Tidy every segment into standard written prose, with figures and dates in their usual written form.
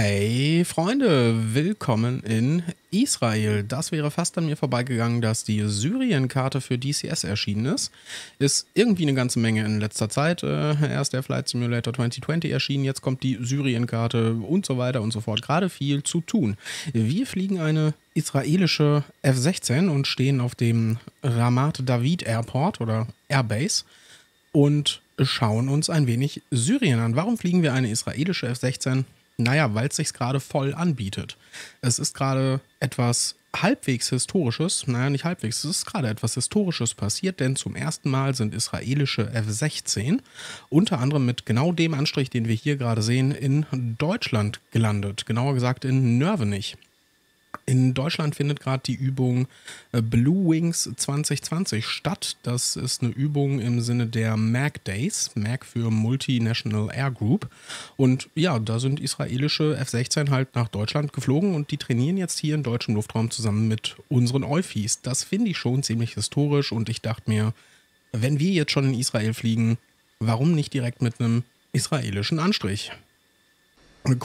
Hey Freunde, willkommen in Israel. Das wäre fast an mir vorbeigegangen, dass die Syrien-Karte für DCS erschienen ist. Ist irgendwie eine ganze Menge in letzter Zeit. Erst der Flight Simulator 2020 erschienen, jetzt kommt die Syrien-Karte und so weiter und so fort. Gerade viel zu tun. Wir fliegen eine israelische F-16 und stehen auf dem Ramat David Airport oder Airbase und schauen uns ein wenig Syrien an. Warum fliegen wir eine israelische F-16? Naja, weil es sich gerade voll anbietet. Es ist gerade etwas halbwegs Historisches, naja, nicht halbwegs, es ist gerade etwas Historisches passiert, denn zum ersten Mal sind israelische F-16 unter anderem mit genau dem Anstrich, den wir hier gerade sehen, in Deutschland gelandet. Genauer gesagt in Nörvenich. In Deutschland findet gerade die Übung Blue Wings 2020 statt. Das ist eine Übung im Sinne der MAC Days, MAC für Multinational Air Group. Und ja, da sind israelische F-16 halt nach Deutschland geflogen und die trainieren jetzt hier in deutschem Luftraum zusammen mit unseren Eufis. Das finde ich schon ziemlich historisch und ich dachte mir, wenn wir jetzt schon in Israel fliegen, warum nicht direkt mit einem israelischen Anstrich?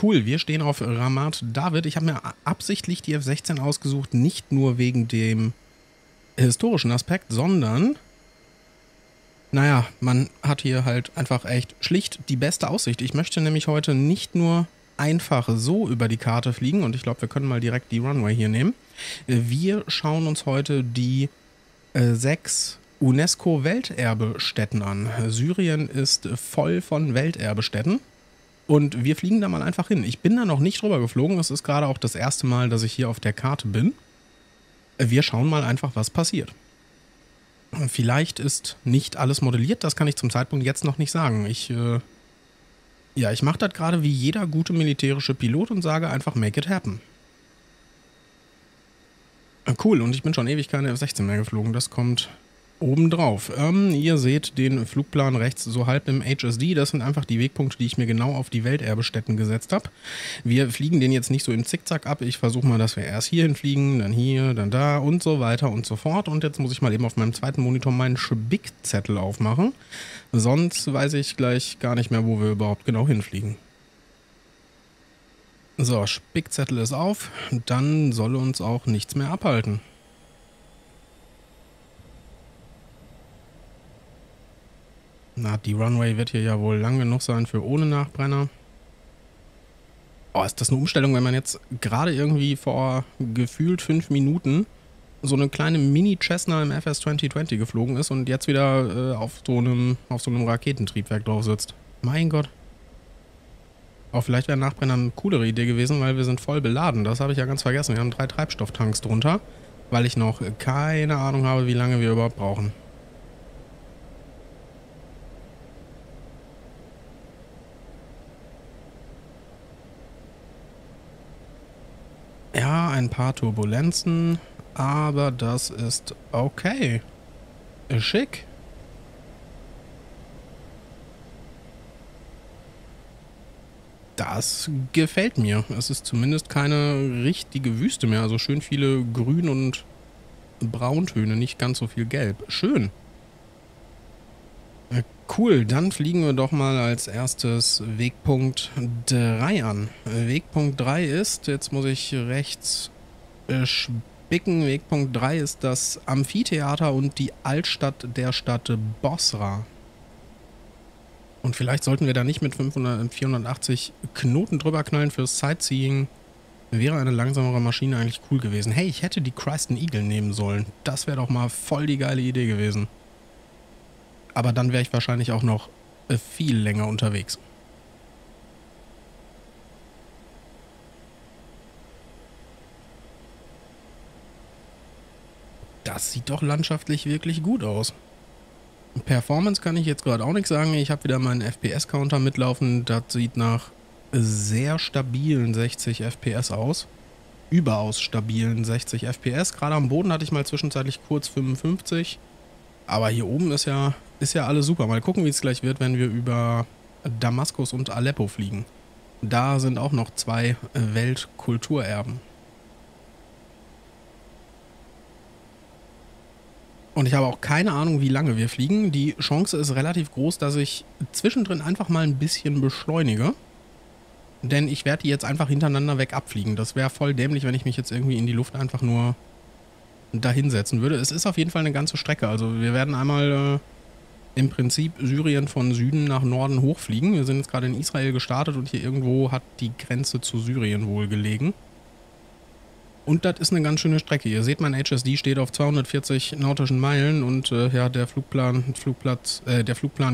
Cool, wir stehen auf Ramat David. Ich habe mir absichtlich die F-16 ausgesucht, nicht nur wegen dem historischen Aspekt, sondern, naja, man hat hier halt einfach echt schlicht die beste Aussicht. Ich möchte nämlich heute nicht nur einfach so über die Karte fliegen und ich glaube, wir können mal direkt die Runway hier nehmen. Wir schauen uns heute die 6 UNESCO-Welterbestätten an. Syrien ist voll von Welterbestätten. Und wir fliegen da mal einfach hin. Ich bin da noch nicht drüber geflogen. Es ist gerade auch das erste Mal, dass ich hier auf der Karte bin. Wir schauen mal einfach, was passiert. Vielleicht ist nicht alles modelliert. Das kann ich zum Zeitpunkt jetzt noch nicht sagen. Ich mache das gerade wie jeder gute militärische Pilot und sage einfach, make it happen. Cool, und ich bin schon ewig keine F-16 mehr geflogen. Das kommt obendrauf. Ihr seht den Flugplan rechts so halb im HSD. Das sind einfach die Wegpunkte, die ich mir genau auf die Welterbestätten gesetzt habe. Wir fliegen den jetzt nicht so im Zickzack ab. Ich versuche mal, dass wir erst hierhin fliegen, dann hier, dann da und so weiter und so fort. Und jetzt muss ich mal eben auf meinem zweiten Monitor meinen Spickzettel aufmachen. Sonst weiß ich gleich gar nicht mehr, wo wir überhaupt genau hinfliegen. So, Spickzettel ist auf. Dann soll uns auch nichts mehr abhalten. Na, die Runway wird hier ja wohl lang genug sein für ohne Nachbrenner. Oh, ist das eine Umstellung, wenn man jetzt gerade irgendwie vor gefühlt 5 Minuten so eine kleine Mini-Cessna im FS 2020 geflogen ist und jetzt wieder auf so einem Raketentriebwerk drauf sitzt. Mein Gott. Auch vielleicht wäre Nachbrenner eine coolere Idee gewesen, weil wir sind voll beladen. Das habe ich ja ganz vergessen. Wir haben 3 Treibstofftanks drunter, weil ich noch keine Ahnung habe, wie lange wir überhaupt brauchen. Ja, ein paar Turbulenzen, aber das ist okay. Schick. Das gefällt mir. Es ist zumindest keine richtige Wüste mehr. Also schön viele Grün- und Brauntöne, nicht ganz so viel Gelb. Schön. Cool, dann fliegen wir doch mal als erstes Wegpunkt 3 an. Wegpunkt 3 ist, jetzt muss ich rechts spicken, Wegpunkt 3 ist das Amphitheater und die Altstadt der Stadt Bosra. Und vielleicht sollten wir da nicht mit 480 Knoten drüber knallen fürs Sightseeing. Wäre eine langsamere Maschine eigentlich cool gewesen. Hey, ich hätte die Christen Eagle nehmen sollen. Das wäre doch mal voll die geile Idee gewesen. Aber dann wäre ich wahrscheinlich auch noch viel länger unterwegs. Das sieht doch landschaftlich wirklich gut aus. Performance kann ich jetzt gerade auch nichts sagen. Ich habe wieder meinen FPS-Counter mitlaufen. Das sieht nach sehr stabilen 60 FPS aus. Überaus stabilen 60 FPS. Gerade am Boden hatte ich mal zwischenzeitlich kurz 55. Aber hier oben ist ja alles super. Mal gucken, wie es gleich wird, wenn wir über Damaskus und Aleppo fliegen. Da sind auch noch 2 Weltkulturerben. Und ich habe auch keine Ahnung, wie lange wir fliegen. Die Chance ist relativ groß, dass ich zwischendrin einfach mal ein bisschen beschleunige. Denn ich werde die jetzt einfach hintereinander weg abfliegen. Das wäre voll dämlich, wenn ich mich jetzt irgendwie in die Luft einfach nur dahinsetzen würde. Es ist auf jeden Fall eine ganze Strecke. Also wir werden einmal im Prinzip Syrien von Süden nach Norden hochfliegen. Wir sind jetzt gerade in Israel gestartet und hier irgendwo hat die Grenze zu Syrien wohl gelegen. Und das ist eine ganz schöne Strecke. Ihr seht, mein HSD steht auf 240 nautischen Meilen und ja, der Flugplan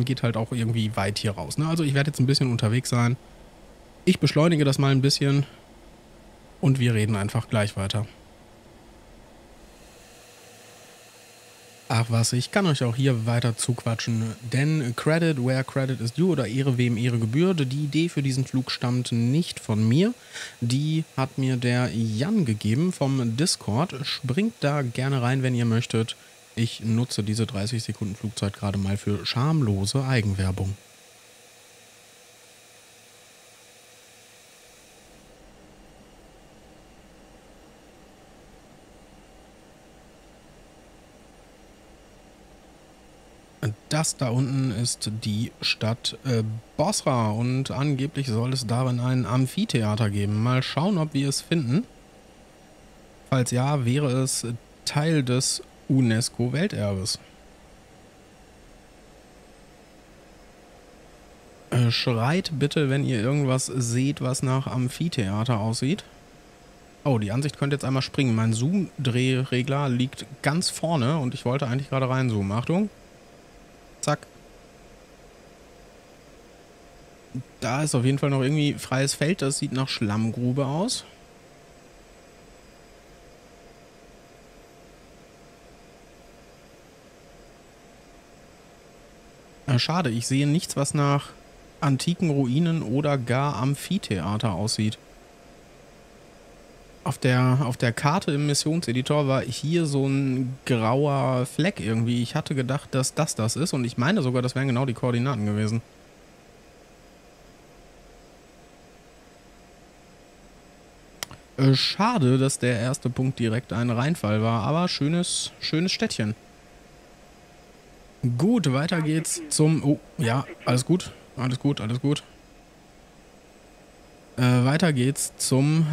geht halt auch irgendwie weit hier raus. Ne? Also ich werde jetzt ein bisschen unterwegs sein. Ich beschleunige das mal ein bisschen und wir reden einfach gleich weiter. Ach was, ich kann euch auch hier weiter zuquatschen, denn Credit where Credit is due oder Ehre wem Ehre gebührt. Die Idee für diesen Flug stammt nicht von mir, die hat mir der Jan gegeben vom Discord. Springt da gerne rein, wenn ihr möchtet. Ich nutze diese 30 Sekunden Flugzeit gerade mal für schamlose Eigenwerbung. Das da unten ist die Stadt Bosra und angeblich soll es darin ein Amphitheater geben. Mal schauen, ob wir es finden. Falls ja, wäre es Teil des UNESCO-Welterbes. Schreit bitte, wenn ihr irgendwas seht, was nach Amphitheater aussieht. Oh, die Ansicht könnte jetzt einmal springen. Mein Zoom-Drehregler liegt ganz vorne und ich wollte eigentlich gerade reinzoomen. Achtung! Zack. Da ist auf jeden Fall noch irgendwie freies Feld. Das sieht nach Schlammgrube aus. Schade, ich sehe nichts, was nach antiken Ruinen oder gar Amphitheater aussieht. Auf der Karte im Missionseditor war hier so ein grauer Fleck irgendwie. Ich hatte gedacht, dass das das ist und ich meine sogar, das wären genau die Koordinaten gewesen. Schade, dass der erste Punkt direkt ein Reinfall war, aber schönes Städtchen. Gut, weiter geht's zum... Oh, ja, alles gut, alles gut, alles gut. Weiter geht's zum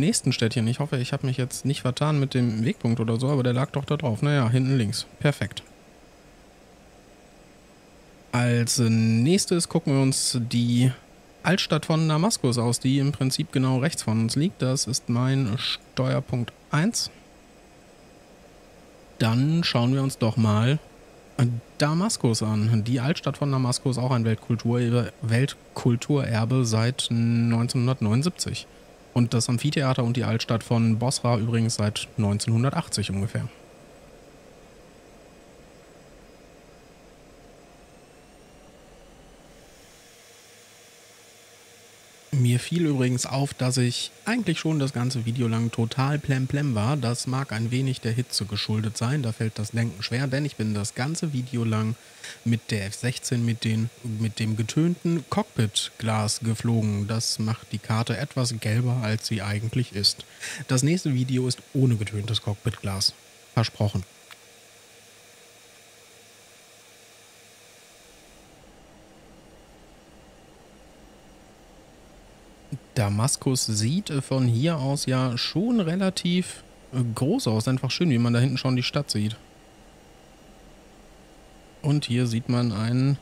nächsten Städtchen. Ich hoffe, ich habe mich jetzt nicht vertan mit dem Wegpunkt oder so, aber der lag doch da drauf. Naja, hinten links. Perfekt. Als nächstes gucken wir uns die Altstadt von Damaskus aus, die im Prinzip genau rechts von uns liegt. Das ist mein Steuerpunkt 1. Dann schauen wir uns doch mal Damaskus an. Die Altstadt von Damaskus, auch ein Weltkulturerbe seit 1979. Und das Amphitheater und die Altstadt von Bosra übrigens seit 1980 ungefähr. Mir fiel übrigens auf, dass ich eigentlich schon das ganze Video lang total plemplem war. Das mag ein wenig der Hitze geschuldet sein, da fällt das Lenken schwer, denn ich bin das ganze Video lang mit der F-16 mit dem getönten Cockpitglas geflogen. Das macht die Karte etwas gelber, als sie eigentlich ist. Das nächste Video ist ohne getöntes Cockpitglas. Versprochen. Damaskus sieht von hier aus ja schon relativ groß aus. Einfach schön, wie man da hinten schon die Stadt sieht. Und hier sieht man ein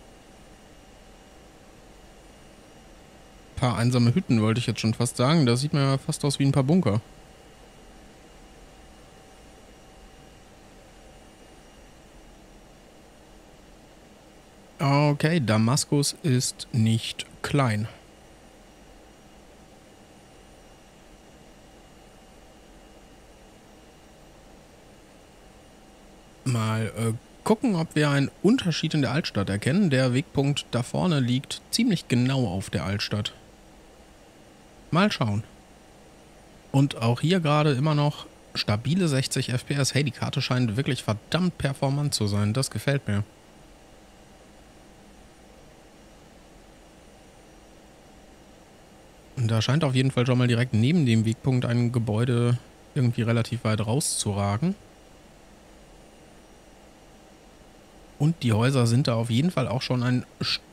paar einsame Hütten, wollte ich jetzt schon fast sagen. Da sieht man ja fast aus wie ein paar Bunker. Okay, Damaskus ist nicht klein. Mal gucken, ob wir einen Unterschied in der Altstadt erkennen. Der Wegpunkt da vorne liegt ziemlich genau auf der Altstadt. Mal schauen. Und auch hier gerade immer noch stabile 60 FPS. Hey, die Karte scheint wirklich verdammt performant zu sein. Das gefällt mir. Und da scheint auf jeden Fall schon mal direkt neben dem Wegpunkt ein Gebäude irgendwie relativ weit rauszuragen. Und die Häuser sind da auf jeden Fall auch schon ein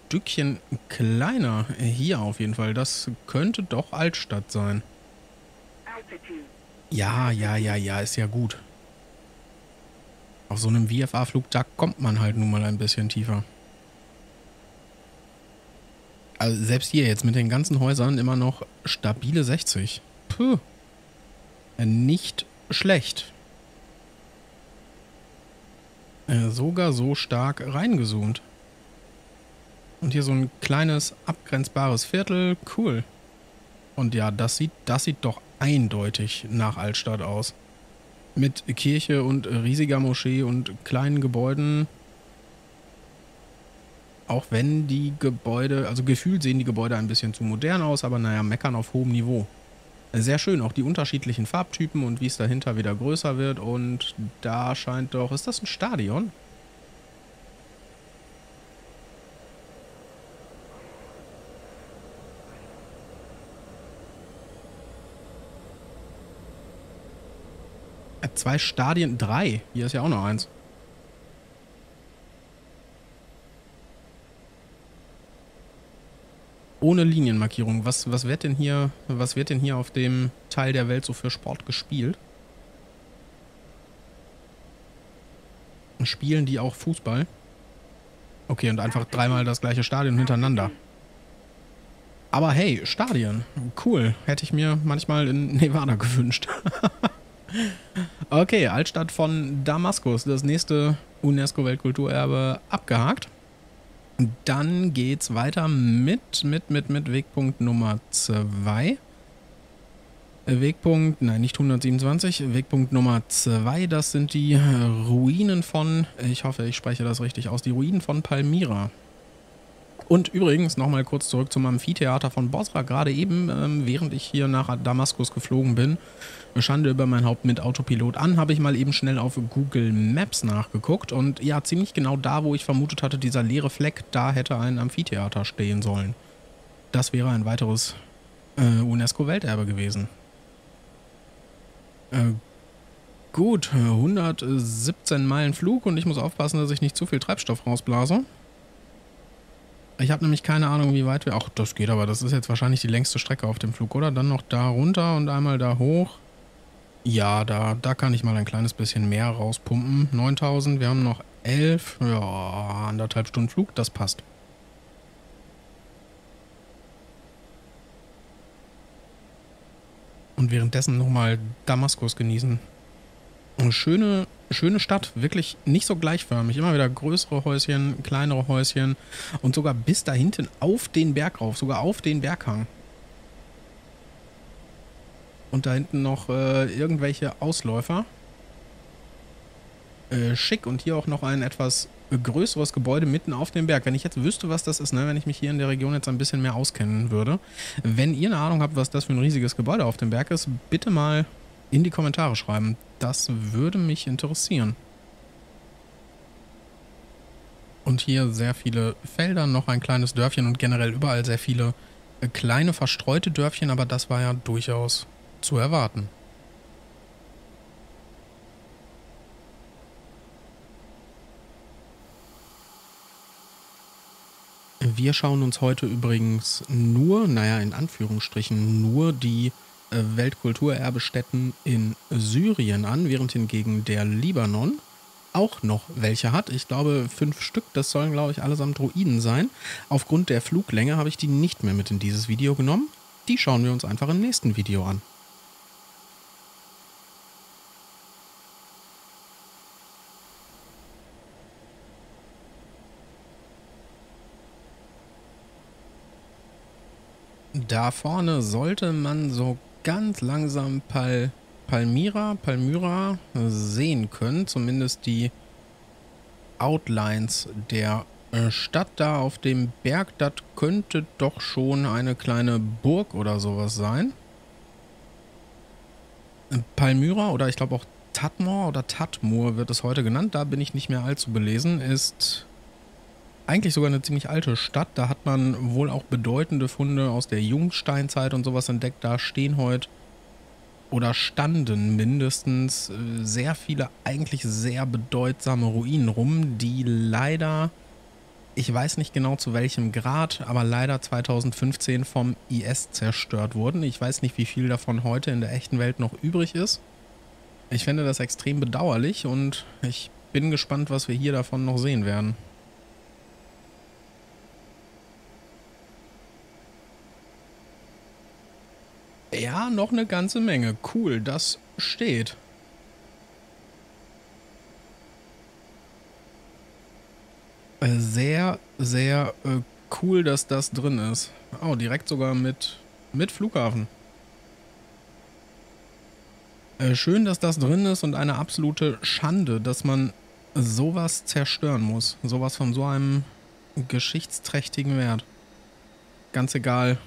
Stückchen kleiner. Hier auf jeden Fall. Das könnte doch Altstadt sein. Ja, ja, ja, ja. Ist ja gut. Auf so einem VFA-Flug, da kommt man halt nun mal ein bisschen tiefer. Also selbst hier jetzt mit den ganzen Häusern immer noch stabile 60. Puh. Nicht schlecht. Sogar so stark reingezoomt. Und hier so ein kleines, abgrenzbares Viertel. Cool. Und ja, das sieht doch eindeutig nach Altstadt aus. Mit Kirche und riesiger Moschee und kleinen Gebäuden. Auch wenn die Gebäude, also gefühlt sehen die Gebäude ein bisschen zu modern aus, aber naja, meckern auf hohem Niveau. Sehr schön, auch die unterschiedlichen Farbtypen und wie es dahinter wieder größer wird. Und da scheint doch... Ist das ein Stadion? Zwei Stadien, drei. Hier ist ja auch noch eins. Ohne Linienmarkierung. Was wird denn hier auf dem Teil der Welt so für Sport gespielt? Spielen die auch Fußball? Okay, und einfach dreimal das gleiche Stadion hintereinander. Aber hey, Stadien. Cool. Hätte ich mir manchmal in Nevada gewünscht. Okay, Altstadt von Damaskus. Das nächste UNESCO-Weltkulturerbe abgehakt. Dann geht's weiter mit Wegpunkt Nummer 2. Wegpunkt, nein, nicht 127. Wegpunkt Nummer 2, das sind die Ruinen von, ich hoffe, ich spreche das richtig aus, die Ruinen von Palmyra. Und übrigens nochmal kurz zurück zum Amphitheater von Bosra. Gerade eben, während ich hier nach Damaskus geflogen bin, Schande über mein Haupt mit Autopilot an, habe ich mal eben schnell auf Google Maps nachgeguckt. Und ja, ziemlich genau da, wo ich vermutet hatte, dieser leere Fleck, da hätte ein Amphitheater stehen sollen. Das wäre ein weiteres UNESCO-Welterbe gewesen. Gut, 117 Meilen Flug und ich muss aufpassen, dass ich nicht zu viel Treibstoff rausblase. Ich habe nämlich keine Ahnung, wie weit wir... Ach, das geht aber. Das ist jetzt wahrscheinlich die längste Strecke auf dem Flug, oder? Dann noch da runter und einmal da hoch. Ja, da kann ich mal ein kleines bisschen mehr rauspumpen. 9000, wir haben noch 11. Ja, 1,5 Stunden Flug, das passt. Und währenddessen nochmal Damaskus genießen. Eine schöne Stadt, wirklich nicht so gleichförmig. Immer wieder größere Häuschen, kleinere Häuschen und sogar bis da hinten auf den Berg rauf, sogar auf den Berghang. Und da hinten noch irgendwelche Ausläufer. Schick und hier auch noch ein etwas größeres Gebäude mitten auf dem Berg. Wenn ich jetzt wüsste, was das ist, ne? Wenn ich mich hier in der Region jetzt ein bisschen mehr auskennen würde. Wenn ihr eine Ahnung habt, was das für ein riesiges Gebäude auf dem Berg ist, bitte mal in die Kommentare schreiben. Das würde mich interessieren. Und hier sehr viele Felder, noch ein kleines Dörfchen und generell überall sehr viele kleine verstreute Dörfchen, aber das war ja durchaus zu erwarten. Wir schauen uns heute übrigens nur, naja, in Anführungsstrichen, nur die Weltkulturerbestätten in Syrien an, während hingegen der Libanon auch noch welche hat. Ich glaube 5 Stück, das sollen glaube ich allesamt Ruinen sein. Aufgrund der Fluglänge habe ich die nicht mehr mit in dieses Video genommen. Die schauen wir uns einfach im nächsten Video an. Da vorne sollte man so ganz langsam Palmyra sehen können, zumindest die Outlines der Stadt da auf dem Berg. Das könnte doch schon eine kleine Burg oder sowas sein. Palmyra oder ich glaube auch Tadmor oder Tadmor wird es heute genannt, da bin ich nicht mehr allzu belesen, ist eigentlich sogar eine ziemlich alte Stadt. Da hat man wohl auch bedeutende Funde aus der Jungsteinzeit und sowas entdeckt. Da stehen heute oder standen mindestens sehr viele eigentlich sehr bedeutsame Ruinen rum, die leider ich weiß nicht genau zu welchem Grad, aber leider 2015 vom IS zerstört wurden. Ich weiß nicht, wie viel davon heute in der echten Welt noch übrig ist. Ich finde das extrem bedauerlich und ich bin gespannt, was wir hier davon noch sehen werden. Ja, noch eine ganze Menge. Cool, das steht. Sehr, sehr cool, dass das drin ist. Oh, direkt sogar mit Flughafen. Schön, dass das drin ist und eine absolute Schande, dass man sowas zerstören muss. Sowas von so einem geschichtsträchtigen Wert. Ganz egal,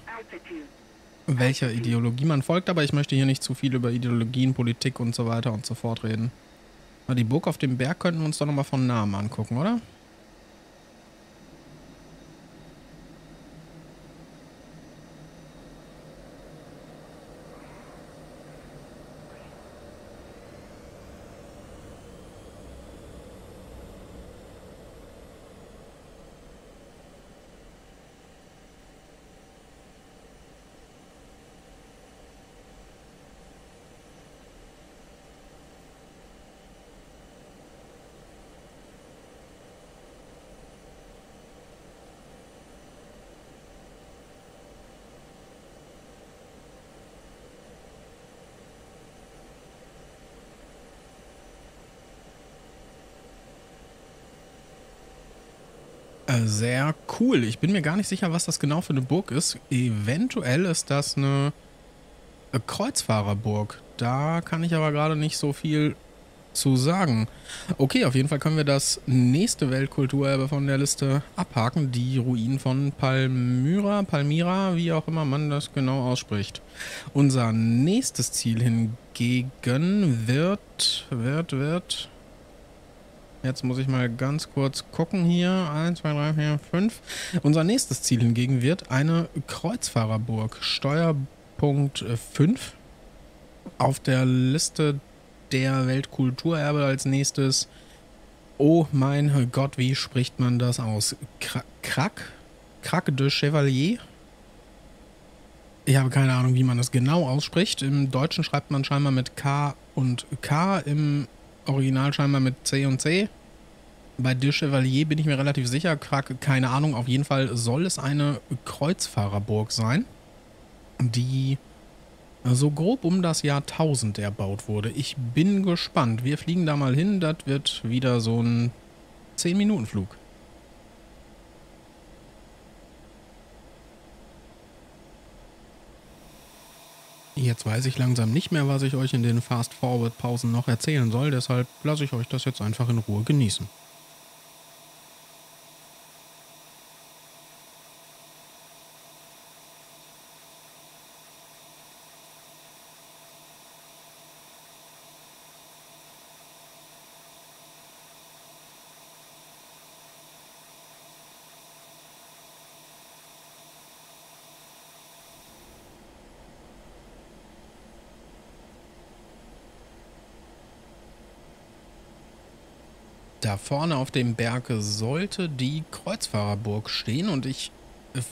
welcher Ideologie man folgt, aber ich möchte hier nicht zu viel über Ideologien, Politik und so weiter und so fort reden. Aber die Burg auf dem Berg könnten wir uns doch nochmal von Namen angucken, oder? Sehr cool. Ich bin mir gar nicht sicher, was das genau für eine Burg ist. Eventuell ist das eine Kreuzfahrerburg. Da kann ich aber gerade nicht so viel zu sagen. Okay, auf jeden Fall können wir das nächste Weltkulturerbe von der Liste abhaken. Die Ruinen von Palmyra, wie auch immer man das genau ausspricht. Unser nächstes Ziel hingegen wird... Jetzt muss ich mal ganz kurz gucken hier. 1, 2, 3, 4, 5. Unser nächstes Ziel hingegen wird eine Kreuzfahrerburg. Steuerpunkt 5. Auf der Liste der Weltkulturerbe als nächstes. Oh mein Gott, wie spricht man das aus? Crac des Chevaliers? Ich habe keine Ahnung, wie man das genau ausspricht. Im Deutschen schreibt man scheinbar mit K und K, im Original scheinbar mit C und C. Bei De Chevalier bin ich mir relativ sicher, keine Ahnung, auf jeden Fall soll es eine Kreuzfahrerburg sein, die so grob um das Jahr 1000 erbaut wurde. Ich bin gespannt. Wir fliegen da mal hin, das wird wieder so ein 10-Minuten-Flug. Jetzt weiß ich langsam nicht mehr, was ich euch in den Fast-Forward-Pausen noch erzählen soll, deshalb lasse ich euch das jetzt einfach in Ruhe genießen. Da vorne auf dem Berg sollte die Kreuzfahrerburg stehen und ich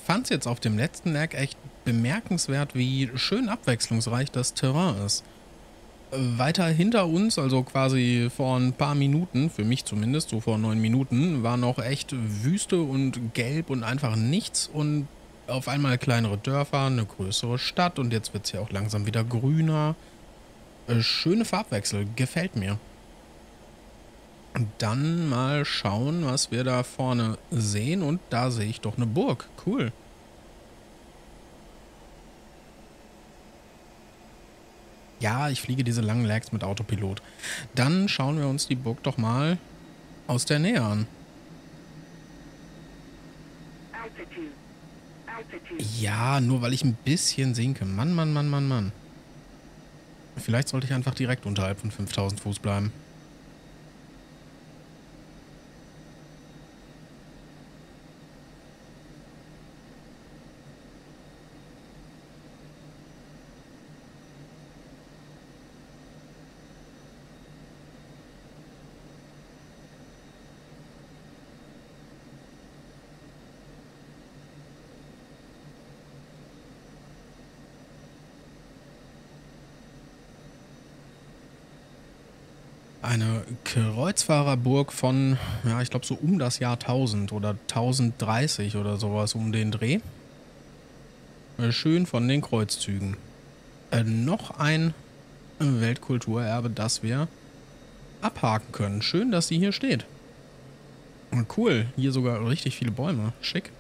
fand es jetzt auf dem letzten Berg echt bemerkenswert, wie schön abwechslungsreich das Terrain ist. Weiter hinter uns, also quasi vor ein paar Minuten, für mich zumindest, so vor 9 Minuten, war noch echt Wüste und gelb und einfach nichts und auf einmal kleinere Dörfer, eine größere Stadt und jetzt wird es ja auch langsam wieder grüner. Schöne Farbwechsel, gefällt mir. Und dann mal schauen, was wir da vorne sehen. Und da sehe ich doch eine Burg. Cool. Ja, ich fliege diese langen Lags mit Autopilot. Dann schauen wir uns die Burg doch mal aus der Nähe an. Ja, nur weil ich ein bisschen sinke. Mann, Mann, Mann, Mann, Mann. Vielleicht sollte ich einfach direkt unterhalb von 5000 Fuß bleiben. Eine Kreuzfahrerburg von, ja, ich glaube so um das Jahr 1000 oder 1030 oder sowas um den Dreh. Schön von den Kreuzzügen. Noch ein Weltkulturerbe, das wir abhaken können. Schön, dass sie hier steht. Cool, hier sogar richtig viele Bäume. Schick.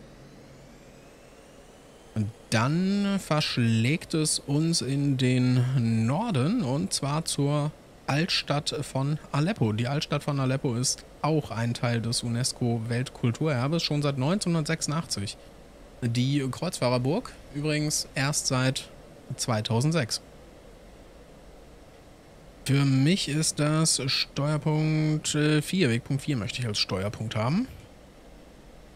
Und dann verschlägt es uns in den Norden und zwar zur Altstadt von Aleppo. Die Altstadt von Aleppo ist auch ein Teil des UNESCO-Weltkulturerbes, schon seit 1986. Die Kreuzfahrerburg übrigens erst seit 2006. Für mich ist das Steuerpunkt 4, Wegpunkt 4 möchte ich als Steuerpunkt haben.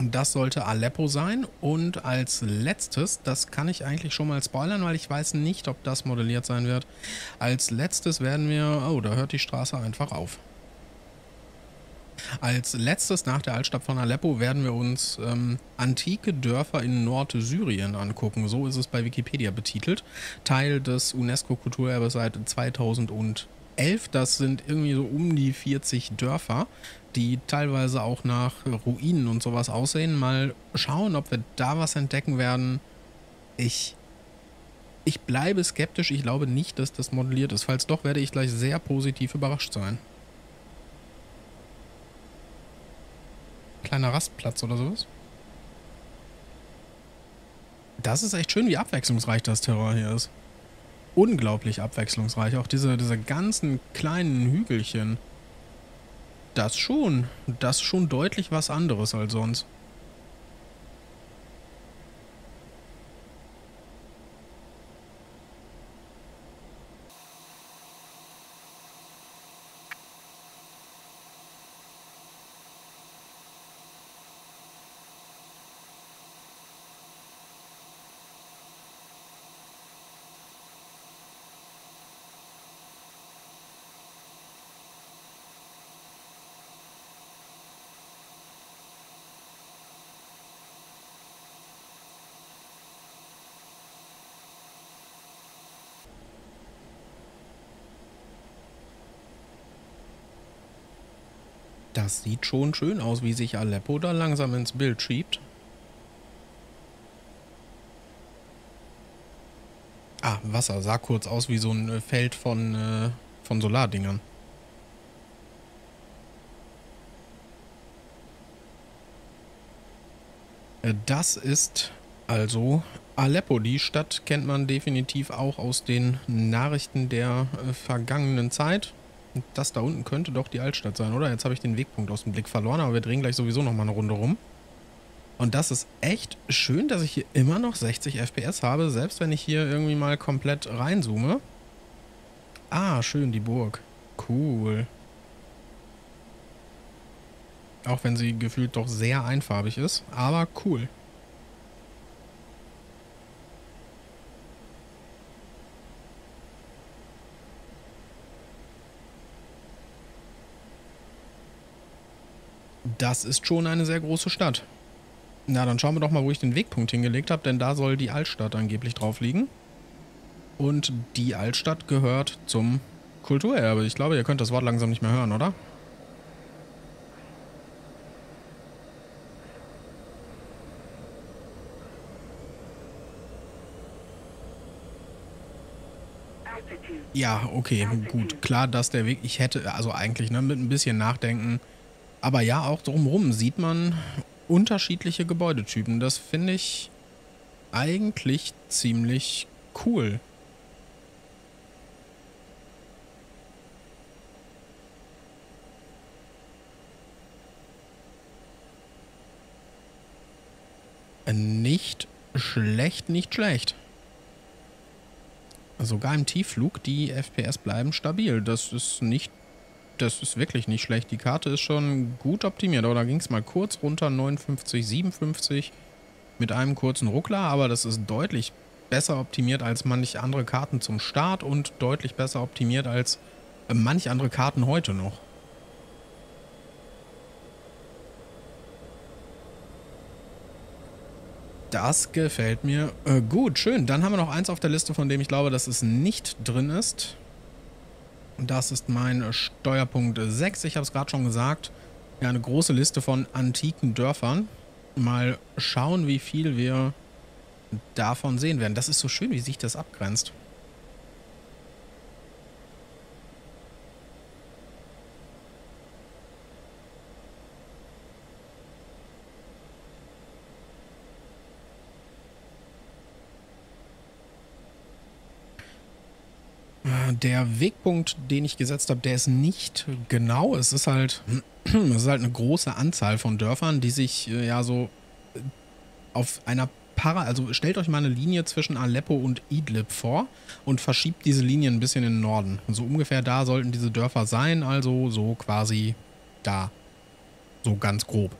Das sollte Aleppo sein und als letztes, das kann ich eigentlich schon mal spoilern, weil ich weiß nicht, ob das modelliert sein wird. Als letztes werden wir, oh, da hört die Straße einfach auf. Als letztes nach der Altstadt von Aleppo werden wir uns antike Dörfer in Nordsyrien angucken. So ist es bei Wikipedia betitelt. Teil des UNESCO-Kulturerbes seit 2011. Das sind irgendwie so um die 40 Dörfer, die teilweise auch nach Ruinen und sowas aussehen. Mal schauen, ob wir da was entdecken werden. Ich bleibe skeptisch. Ich glaube nicht, dass das modelliert ist. Falls doch, werde ich gleich sehr positiv überrascht sein. Kleiner Rastplatz oder sowas. Das ist echt schön, wie abwechslungsreich das Terrain hier ist. Unglaublich abwechslungsreich. Auch diese ganzen kleinen Hügelchen. Das schon deutlich was anderes als sonst. Das sieht schon schön aus, wie sich Aleppo da langsam ins Bild schiebt. Ah, Wasser. Sah kurz aus wie so ein Feld von Solardingern. Das ist also Aleppo. Die Stadt kennt man definitiv auch aus den Nachrichten der vergangenen Zeit. Und das da unten könnte doch die Altstadt sein, oder? Jetzt habe ich den Wegpunkt aus dem Blick verloren, aber wir drehen gleich sowieso nochmal eine Runde rum. Und das ist echt schön, dass ich hier immer noch 60 FPS habe, selbst wenn ich hier irgendwie mal komplett reinzoome. Ah, schön, die Burg. Cool. Auch wenn sie gefühlt doch sehr einfarbig ist, aber cool. Das ist schon eine sehr große Stadt. Na, dann schauen wir doch mal, wo ich den Wegpunkt hingelegt habe, denn da soll die Altstadt angeblich drauf liegen. Und die Altstadt gehört zum Kulturerbe. Ich glaube, ihr könnt das Wort langsam nicht mehr hören, oder? Ja, okay, gut. Klar, dass der Weg... Ich hätte, also eigentlich, ne, mit ein bisschen Nachdenken... Aber ja, auch drumherum sieht man unterschiedliche Gebäudetypen. Das finde ich eigentlich ziemlich cool. Nicht schlecht, nicht schlecht. Sogar im Tiefflug, die FPS bleiben stabil. Das ist wirklich nicht schlecht. Die Karte ist schon gut optimiert. Aber da ging es mal kurz runter, 59, 57 mit einem kurzen Ruckler. Aber das ist deutlich besser optimiert als manch andere Karten zum Start und deutlich besser optimiert als manch andere Karten heute noch. Das gefällt mir gut. Schön. Dann haben wir noch eins auf der Liste, von dem ich glaube, dass es nicht drin ist. Und das ist mein Steuerpunkt 6. Ich habe es gerade schon gesagt. Ja, eine große Liste von antiken Dörfern. Mal schauen, wie viel wir davon sehen werden. Das ist so schön, wie sich das abgrenzt. Der Wegpunkt, den ich gesetzt habe, der ist nicht genau. Es ist halt eine große Anzahl von Dörfern, die sich ja so auf einer Also stellt euch mal eine Linie zwischen Aleppo und Idlib vor und verschiebt diese Linie ein bisschen in den Norden. So ungefähr da sollten diese Dörfer sein, also so quasi da. So ganz grob.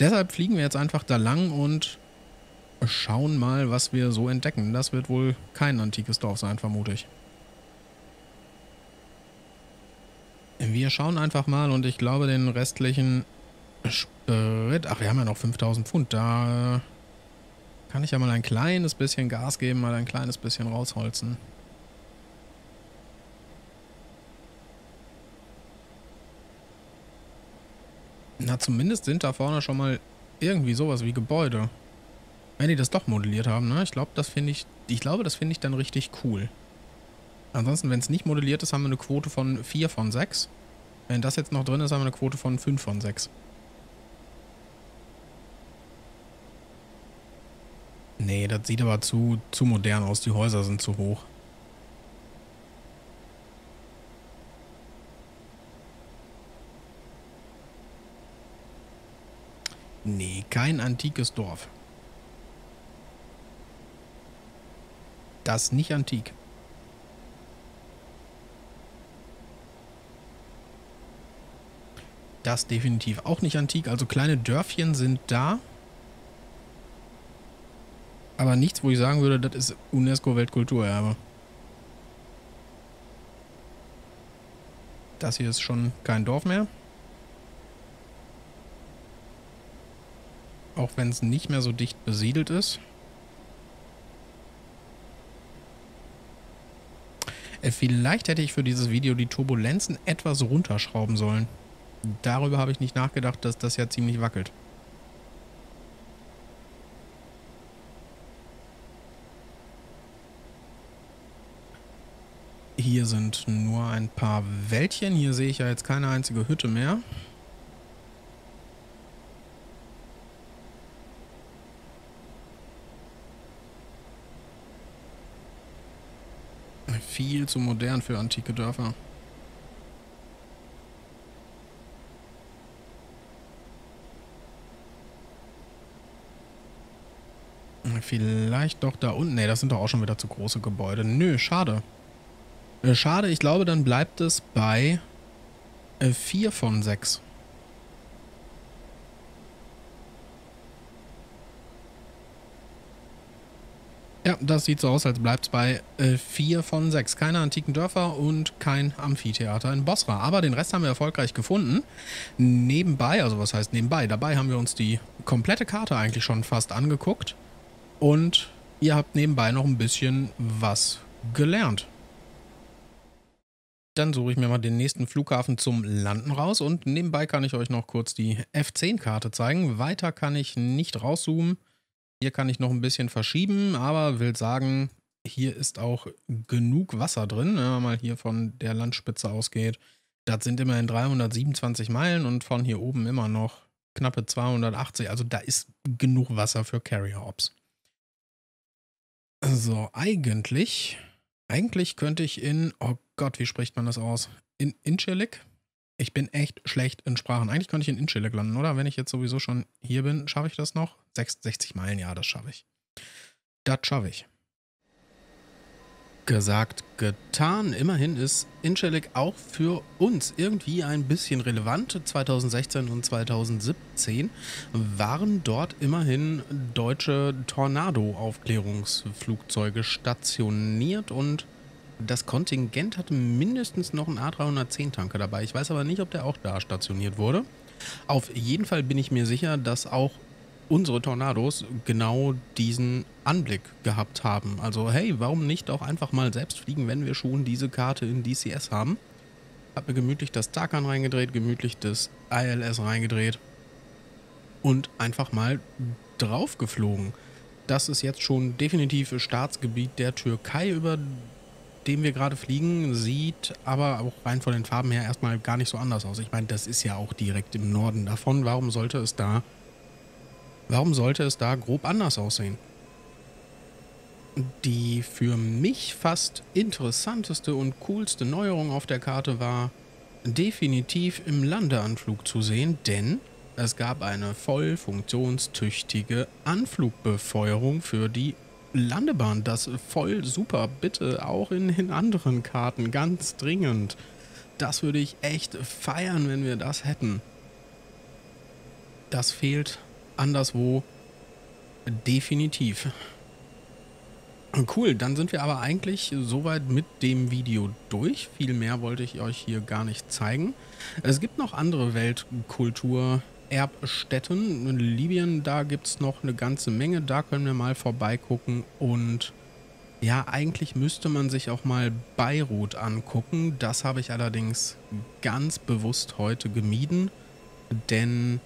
Deshalb fliegen wir jetzt einfach da lang und schauen mal, was wir so entdecken. Das wird wohl kein antikes Dorf sein, vermute ich. Wir schauen einfach mal und ich glaube, den restlichen Sprit... Ach, wir haben ja noch 5000 Pfund. Da kann ich ja mal ein kleines bisschen Gas geben, mal ein kleines bisschen rausholzen. Na, zumindest sind da vorne schon mal irgendwie sowas wie Gebäude. Wenn die das doch modelliert haben, ne? Ich glaube, das finde ich... Ich glaube, das finde ich dann richtig cool. Ansonsten, wenn es nicht modelliert ist, haben wir eine Quote von 4 von 6. Wenn das jetzt noch drin ist, haben wir eine Quote von 5 von 6. Nee, das sieht aber zu modern aus. Die Häuser sind zu hoch. Nee, kein antikes Dorf. Das ist nicht antik. Das ist definitiv auch nicht antik. Also kleine Dörfchen sind da. Aber nichts, wo ich sagen würde, das ist UNESCO-Weltkulturerbe. Das hier ist schon kein Dorf mehr. Auch wenn es nicht mehr so dicht besiedelt ist. Vielleicht hätte ich für dieses Video die Turbulenzen etwas runterschrauben sollen. Darüber habe ich nicht nachgedacht, dass das ja ziemlich wackelt. Hier sind nur ein paar Wäldchen. Hier sehe ich ja jetzt keine einzige Hütte mehr. Viel zu modern für antike Dörfer. Vielleicht doch da unten. Ne, das sind doch auch schon wieder zu große Gebäude. Nö, schade. Schade, ich glaube, dann bleibt es bei 4 von 6. Ja, das sieht so aus, als bleibt es bei 4 von 6. Keine antiken Dörfer und kein Amphitheater in Bosra. Aber den Rest haben wir erfolgreich gefunden. Nebenbei, also was heißt nebenbei? Dabei haben wir uns die komplette Karte eigentlich schon fast angeguckt. Und ihr habt nebenbei noch ein bisschen was gelernt. Dann suche ich mir mal den nächsten Flughafen zum Landen raus und nebenbei kann ich euch noch kurz die F-10-Karte zeigen. Weiter kann ich nicht rauszoomen. Hier kann ich noch ein bisschen verschieben, aber will sagen, hier ist auch genug Wasser drin. Wenn man mal hier von der Landspitze ausgeht, das sind immerhin 327 Meilen und von hier oben immer noch knappe 280. Also da ist genug Wasser für Carrier-Ops. So, eigentlich könnte ich in... Oh Gott, wie spricht man das aus? In Incirlik? Ich bin echt schlecht in Sprachen. Eigentlich könnte ich in Incirlik landen, oder? Wenn ich jetzt sowieso schon hier bin, schaffe ich das noch? 66 Meilen, ja, das schaffe ich. Das schaffe ich. Gesagt, getan. Immerhin ist Incirlik auch für uns irgendwie ein bisschen relevant. 2016 und 2017 waren dort immerhin deutsche Tornado-Aufklärungsflugzeuge stationiert und das Kontingent hatte mindestens noch einen A310-Tanker dabei. Ich weiß aber nicht, ob der auch da stationiert wurde. Auf jeden Fall bin ich mir sicher, dass auch unsere Tornados genau diesen Anblick gehabt haben. Also hey, warum nicht auch einfach mal selbst fliegen, wenn wir schon diese Karte in DCS haben? Hab mir gemütlich das TACAN reingedreht, gemütlich das ILS reingedreht und einfach mal drauf geflogen. Das ist jetzt schon definitiv Staatsgebiet der Türkei, über dem wir gerade fliegen, sieht aber auch rein von den Farben her erstmal gar nicht so anders aus. Ich meine, das ist ja auch direkt im Norden davon. Warum sollte es da grob anders aussehen? Die für mich fast interessanteste und coolste Neuerung auf der Karte war, definitiv im Landeanflug zu sehen, denn es gab eine voll funktionstüchtige Anflugbefeuerung für die Landebahn. Das voll super, bitte auch in den anderen Karten, ganz dringend. Das würde ich echt feiern, wenn wir das hätten. Das fehlt anderswo definitiv. Cool, dann sind wir aber eigentlich soweit mit dem Video durch. Viel mehr wollte ich euch hier gar nicht zeigen. Es gibt noch andere Weltkultur-Erbstätten. In Libyen, da gibt es noch eine ganze Menge. Da können wir mal vorbeigucken. Und ja, eigentlich müsste man sich auch mal Beirut angucken. Das habe ich allerdings ganz bewusst heute gemieden, denn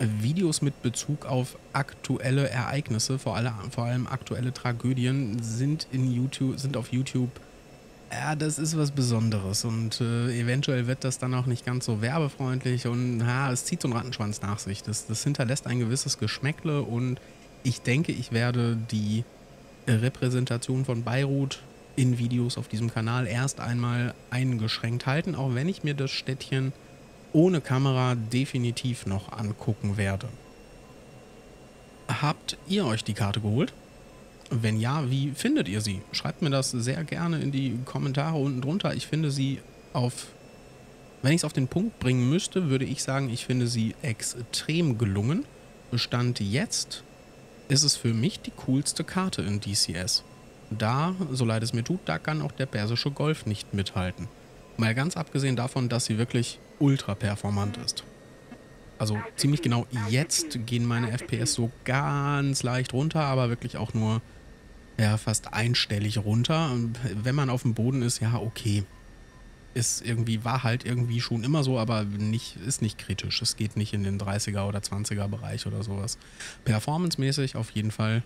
Videos mit Bezug auf aktuelle Ereignisse, vor allem aktuelle Tragödien, sind auf YouTube, ja, das ist was Besonderes und eventuell wird das dann auch nicht ganz so werbefreundlich und es zieht so einen Rattenschwanz nach sich. Das hinterlässt ein gewisses Geschmäckle und ich denke, ich werde die Repräsentation von Beirut in Videos auf diesem Kanal erst einmal eingeschränkt halten, auch wenn ich mir das Städtchen ohne Kamera definitiv noch angucken werde. Habt ihr euch die Karte geholt? Wenn ja, wie findet ihr sie? Schreibt mir das sehr gerne in die Kommentare unten drunter. Ich finde sie wenn ich es auf den Punkt bringen müsste, würde ich sagen, ich finde sie extrem gelungen. Stand jetzt ist es für mich die coolste Karte in DCS. Da, so leid es mir tut, da kann auch der Persische Golf nicht mithalten. Mal ganz abgesehen davon, dass sie wirklich ultra performant ist. Also ziemlich genau jetzt gehen meine FPS so ganz leicht runter, aber wirklich auch nur ja, fast einstellig runter. Wenn man auf dem Boden ist, ja okay. War halt irgendwie schon immer so, aber ist nicht kritisch. Es geht nicht in den 30er oder 20er Bereich oder sowas. Performancemäßig auf jeden Fall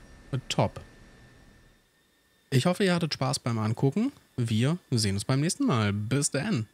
top. Ich hoffe, ihr hattet Spaß beim Angucken. Wir sehen uns beim nächsten Mal. Bis dann.